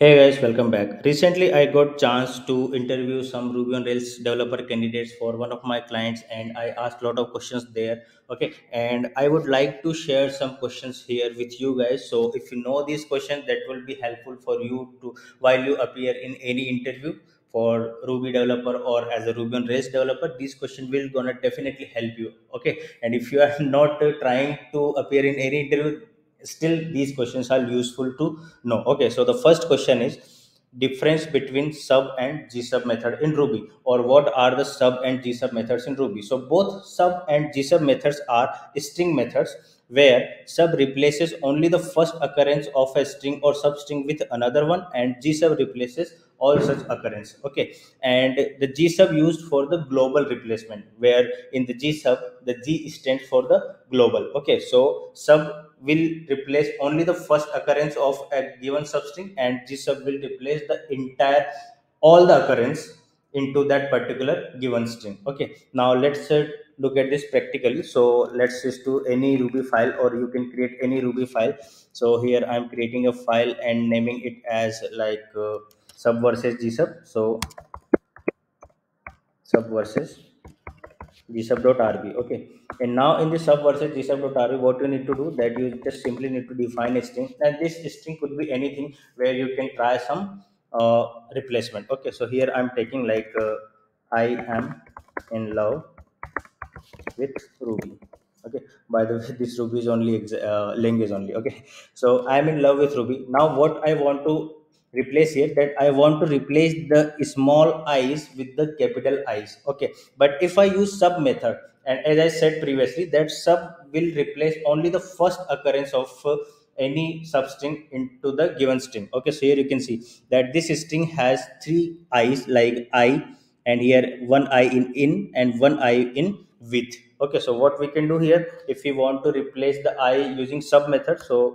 Hey guys, welcome back. Recently I got chance to interview some Ruby on Rails developer candidates for one of my clients, and I asked a lot of questions there. Okay, and I would like to share some questions here with you guys. So if you know these questions, that will be helpful for you to while you appear in any interview for Ruby developer or as a Ruby on Rails developer. These questions will gonna definitely help you. Okay, and if you are not trying to appear in any interview, still these questions are useful to know. Okay, so the first question is difference between sub and gsub method in Ruby, or what are the sub and gsub methods in Ruby? So both sub and gsub methods are string methods, where sub replaces only the first occurrence of a string or substring with another one, and gsub replaces all such occurrence. Okay, and the gsub used for the global replacement, where in the gsub the g stands for the global. Okay, so sub will replace only the first occurrence of a given substring, and gsub will replace the entire all the occurrence into that particular given string. Okay, now let's look at this practically. So let's switch to any Ruby file, or you can create any Ruby file. So here I'm creating a file and naming it as like sub versus gsub. So sub versus gsub.rb. okay, and now in the sub versus gsub.rb, what you need to do, that you just simply need to define a string, and this string could be anything where you can try some replacement. Okay, so here I'm taking like I am in love with Ruby. Okay, by the way, this Ruby is only language only. Okay, so I am in love with Ruby. Now what I want to replace here, that I want to replace the small i's with the capital I's. Okay, but if I use sub method, and as I said previously, that sub will replace only the first occurrence of any substring into the given string. Okay, so here you can see that this string has three i's, like I, and here one I in and one I in with. Okay, so what we can do here, if we want to replace the I using sub method, so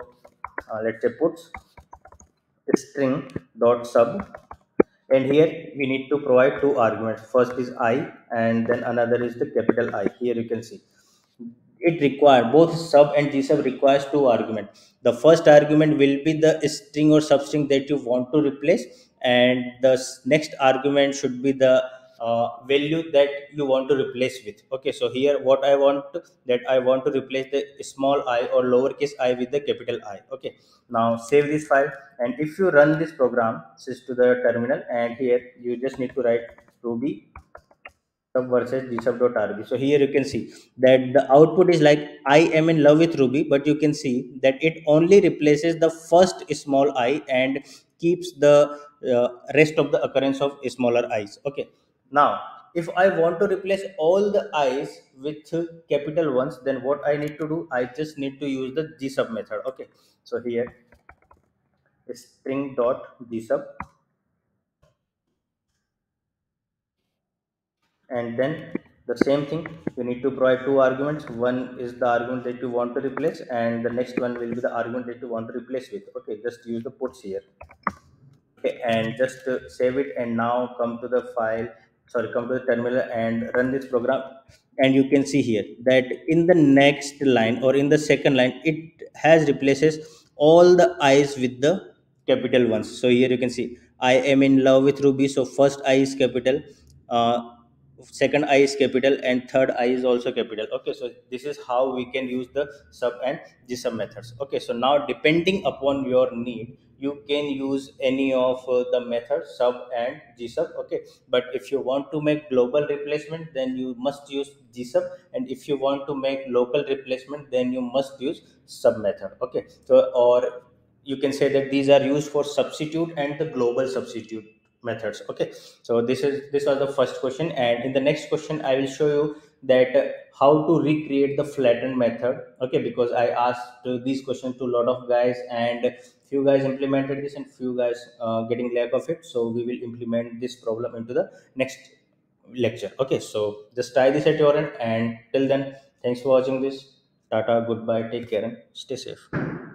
let's say puts string dot sub, and here we need to provide two arguments. First is I, and then another is the capital I. Here you can see it requires both sub and gsub requires two arguments. The first argument will be the string or substring that you want to replace, and the next argument should be the value that you want to replace with. Okay, so here what I want, that I want to replace the small I or lowercase I with the capital I. Okay, now save this file, and if you run this program, switch to the terminal, and here you just need to write Ruby sub versus gsub.rb. So here you can see that the output is like I am in love with Ruby, but you can see that it only replaces the first small I and keeps the rest of the occurrence of smaller i's. Okay, now if I want to replace all the i's with capital ones, then what I need to do, I just need to use the gsub method. Okay, so here string dot gsub, and then the same thing, you need to provide two arguments. One is the argument that you want to replace, and the next one will be the argument that you want to replace with. Okay, just use the puts here. Okay, and just save it, and now come to the file, sorry, come to the terminal and run this program, and you can see here that in the next line or in the second line, it has replaces all the i's with the capital ones. So here you can see I am in love with Ruby, so first I is capital, second I is capital, and third I is also capital. Okay, so this is how we can use the sub and gsub methods. Okay, so now depending upon your need, you can use any of the methods sub and gsub. Okay, but if you want to make global replacement, then you must use gsub, and if you want to make local replacement, then you must use sub method. Okay, so or you can say that these are used for substitute and the global substitute methods. Okay, so this was the first question, and in the next question I will show you that how to recreate the flatten method. Okay, because I asked these questions to a lot of guys, and few guys implemented this and few guys getting lack of it, so we will implement this problem into the next lecture. Okay, so just try this at your end, and till then, thanks for watching this. Tata, goodbye, take care, and stay safe.